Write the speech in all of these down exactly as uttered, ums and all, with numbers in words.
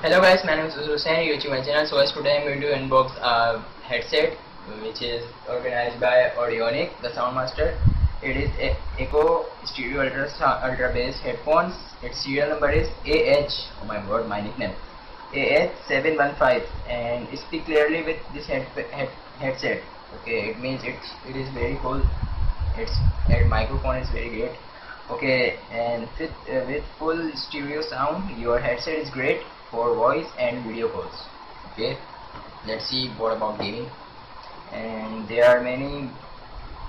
Hello guys, my name is Hussain, you YouTube my channel. So as today I'm going to unbox a headset which is organized by Audionic, the sound master. It is a Echo Stereo Ultra Ultra Bass headphones. Its serial number is A H. Oh my word, my nickname A H seven one five, and it speaks clearly with this head, head, headset. Okay, it means it it is very cool. Its and microphone is very great. Okay, and with uh, with full stereo sound, your headset is great for voice and video calls. Okay, let's see what about gaming. And there are many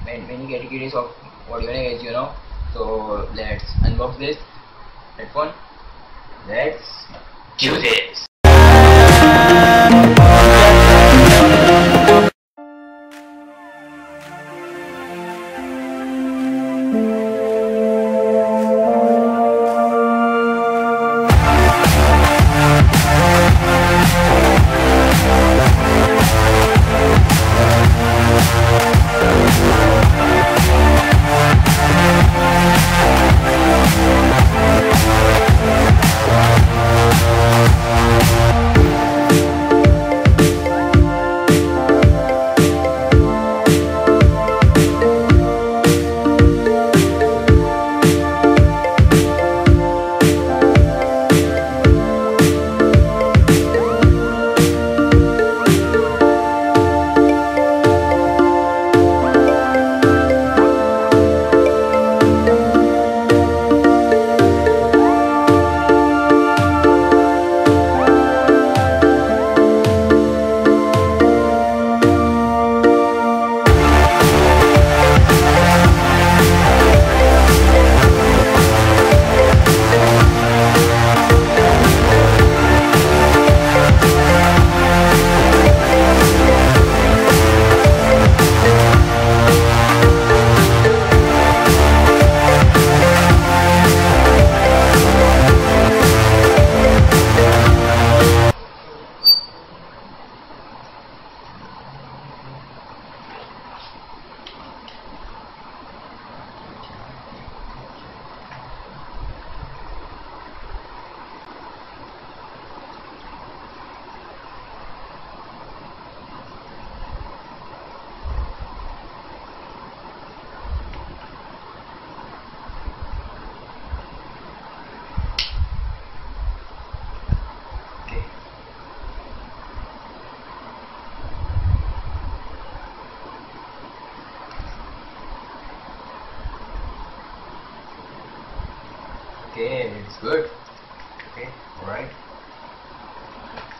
many categories of Audionic, as you know. So let's unbox this headphone. Let's do this. Okay, it's good. Okay, alright.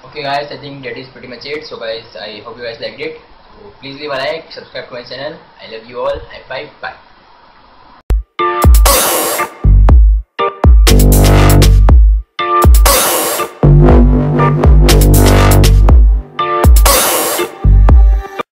Okay guys, I think that is pretty much it. So guys, I hope you guys liked it. So please leave a like, subscribe to my channel. I love you all. High five. Bye.